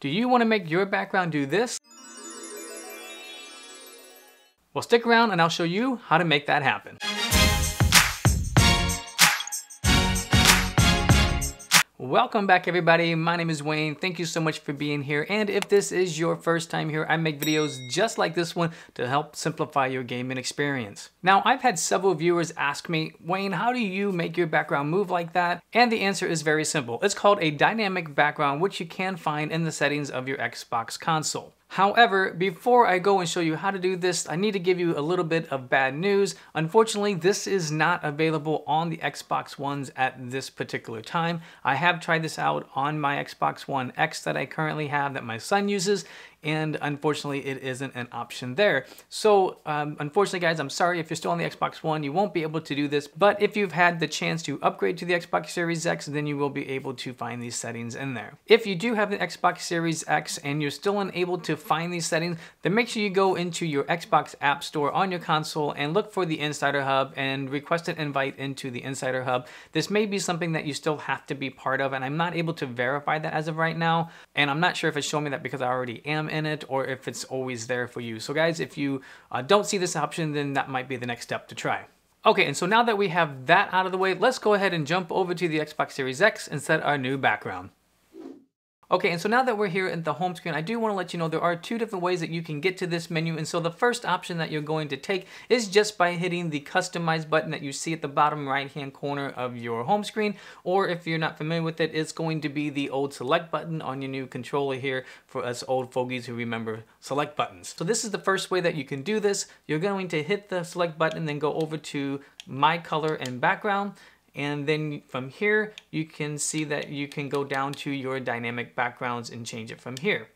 Do you want to make your background do this? Well, stick around and I'll show you how to make that happen. Welcome back everybody, my name is Wayne. Thank you so much for being here. And if this is your first time here, I make videos just like this one to help simplify your gaming experience. Now, I've had several viewers ask me, Wayne, how do you make your background move like that? And the answer is very simple. It's called a dynamic background, which you can find in the settings of your Xbox console. However, before I go and show you how to do this, I need to give you a little bit of bad news. Unfortunately, this is not available on the Xbox Ones at this particular time. I have tried this out on my Xbox One X that I currently have that my son uses, and unfortunately it isn't an option there. So unfortunately guys, I'm sorry, if you're still on the Xbox One, you won't be able to do this, but if you've had the chance to upgrade to the Xbox Series X, then you will be able to find these settings in there. If you do have the Xbox Series X and you're still unable to find these settings, then make sure you go into your Xbox App Store on your console and look for the Insider Hub and request an invite into the Insider Hub. This may be something that you still have to be part of, and I'm not able to verify that as of right now, and I'm not sure if it's showing me that because I already am in it or if it's always there for you. So guys, if you don't see this option, then that might be the next step to try. Okay, and so now that we have that out of the way, let's go ahead and jump over to the Xbox Series X and set our new background. Okay, and so now that we're here at the home screen, I do want to let you know there are two different ways that you can get to this menu. And so the first option that you're going to take is just by hitting the customize button that you see at the bottom right-hand corner of your home screen. Or if you're not familiar with it, it's going to be the old select button on your new controller here for us old fogies who remember select buttons. So this is the first way that you can do this. You're going to hit the select button and then go over to My Color and Background. And then from here, you can see that you can go down to your dynamic backgrounds and change it from here.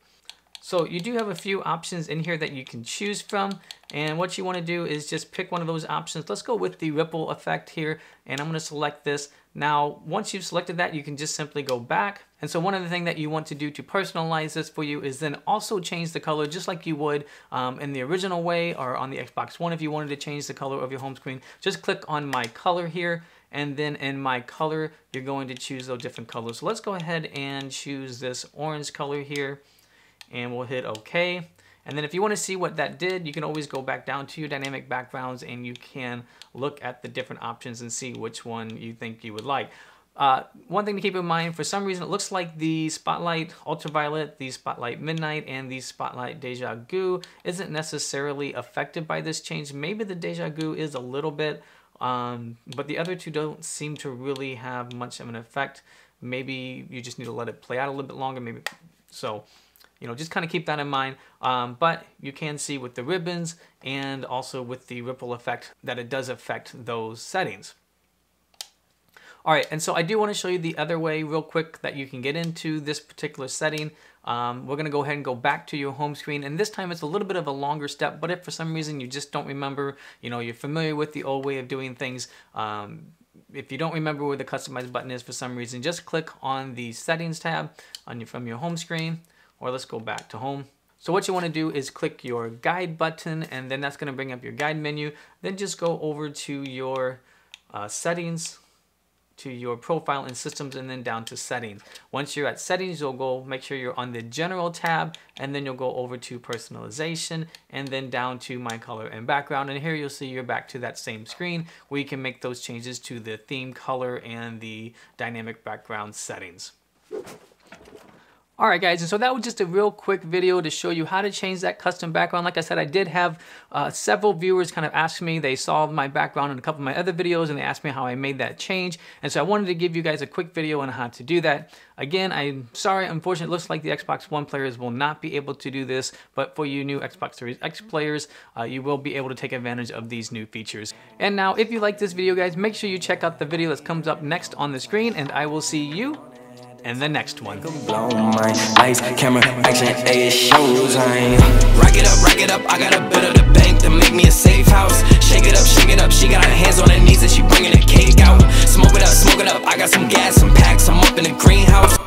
So you do have a few options in here that you can choose from. And what you want to do is just pick one of those options. Let's go with the ripple effect here. And I'm going to select this. Now, once you've selected that, you can just simply go back. And so one of the things that you want to do to personalize this for you is then also change the color just like you would in the original way or on the Xbox One. If you wanted to change the color of your home screen, just click on My Color here. And then in My Color, you're going to choose those different colors. So let's go ahead and choose this orange color here, and we'll hit OK. And then if you want to see what that did, you can always go back down to your dynamic backgrounds and you can look at the different options and see which one you think you would like. One thing to keep in mind, for some reason, it looks like the Spotlight Ultraviolet, the Spotlight Midnight, and the Spotlight Deja Vu isn't necessarily affected by this change. Maybe the Deja Vu is a little bit, but the other two don't seem to really have much of an effect. Maybe you just need to let it play out a little bit longer, maybe. So, you know, just kind of keep that in mind. But you can see with the ribbons and also with the ripple effect that it does affect those settings. All right, and so I do want to show you the other way real quick that you can get into this particular setting. We're going to go ahead and go back to your home screen, and this time it's a little bit of a longer step, but if for some reason you just don't remember, you know, you're familiar with the old way of doing things, if you don't remember where the customize button is for some reason, just click on the settings tab on your, from your home screen, or let's go back to home. So what you want to do is click your guide button, and then that's going to bring up your guide menu. Then just go over to your settings, to your profile and systems, and then down to settings. Once you're at settings, you'll go make sure you're on the general tab, and then you'll go over to personalization, and then down to My Color and Background. And here you'll see you're back to that same screen where you can make those changes to the theme color and the dynamic background settings. All right guys, and so that was just a real quick video to show you how to change that custom background. Like I said, I did have several viewers kind of ask me, they saw my background in a couple of my other videos and they asked me how I made that change. And so I wanted to give you guys a quick video on how to do that. Again, I'm sorry, unfortunately, it looks like the Xbox One players will not be able to do this, but for you new Xbox Series X players, you will be able to take advantage of these new features. And now, if you like this video guys, make sure you check out the video that comes up next on the screen, and I will see you and the next one. Blow my ice, camera, action, ass shows. Rack it up, I got a bill of the bank to make me a safe house. Shake it up, she got her hands on her knees and she bringing the cake out. Smoke it up, I got some gas, some packs, I'm up in the greenhouse.